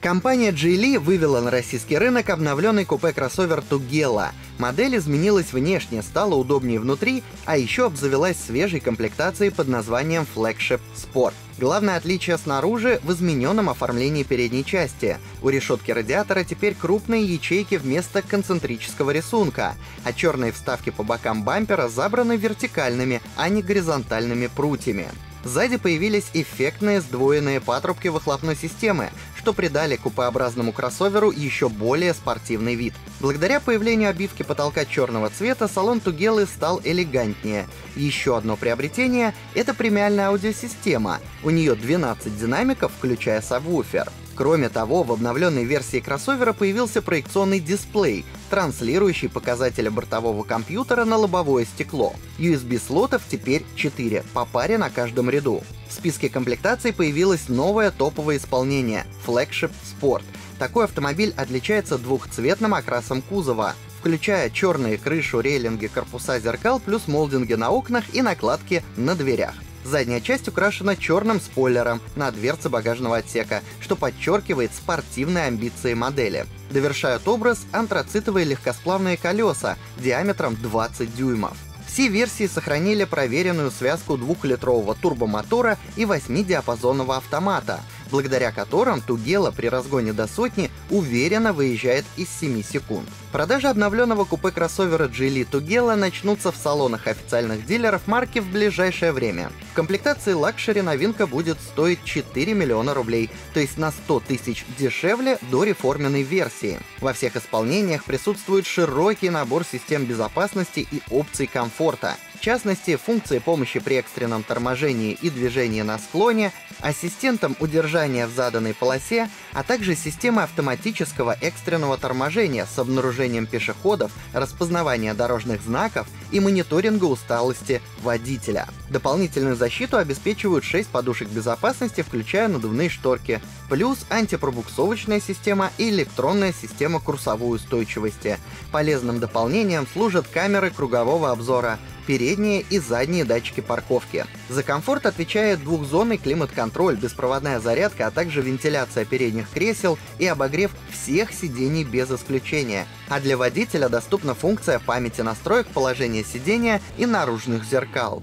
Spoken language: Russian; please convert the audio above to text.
Компания Geely вывела на российский рынок обновленный купе-кроссовер Tugella. Модель изменилась внешне, стала удобнее внутри, а еще обзавелась свежей комплектацией под названием Flagship Sport. Главное отличие снаружи в измененном оформлении передней части. У решетки радиатора теперь крупные ячейки вместо концентрического рисунка, а черные вставки по бокам бампера забраны вертикальными, а не горизонтальными прутьями. Сзади появились эффектные сдвоенные патрубки выхлопной системы, что придали купеобразному кроссоверу еще более спортивный вид. Благодаря появлению обивки потолка черного цвета салон Tugella стал элегантнее. Еще одно приобретение — это премиальная аудиосистема. У нее 12 динамиков, включая сабвуфер. Кроме того, в обновленной версии кроссовера появился проекционный дисплей, транслирующий показатели бортового компьютера на лобовое стекло. USB-слотов теперь 4, по паре на каждом ряду. В списке комплектаций появилось новое топовое исполнение — Flagship Sport. Такой автомобиль отличается двухцветным окрасом кузова, включая черные крышу, рейлинги, корпуса зеркал, плюс молдинги на окнах и накладки на дверях. Задняя часть украшена черным спойлером на дверце багажного отсека, что подчеркивает спортивные амбиции модели. Довершают образ антрацитовые легкосплавные колеса диаметром 20 дюймов. Все версии сохранили проверенную связку 2-литрового турбомотора и 8-диапазонного автомата, благодаря которым Tugella при разгоне до 100 уверенно выезжает из 7 секунд. Продажи обновленного купе-кроссовера Geely Tugella начнутся в салонах официальных дилеров марки в ближайшее время. В комплектации лакшери новинка будет стоить 4 миллиона рублей, то есть на 100 тысяч дешевле до реформенной версии. Во всех исполнениях присутствует широкий набор систем безопасности и опций комфорта. В частности, функции помощи при экстренном торможении и движении на склоне, ассистентом удержания в заданной полосе, а также система автоматического экстренного торможения с обнаружением пешеходов, распознавания дорожных знаков и мониторинга усталости водителя. Дополнительную защиту обеспечивают 6 подушек безопасности, включая надувные шторки, плюс антипробуксовочная система и электронная система курсовой устойчивости. Полезным дополнением служат камеры кругового обзора, передние и задние датчики парковки. За комфорт отвечает двухзонный климат-контроль, беспроводная зарядка, а также вентиляция передних кресел и обогрев всех сидений без исключения. А для водителя доступна функция памяти настроек положения сидения и наружных зеркал.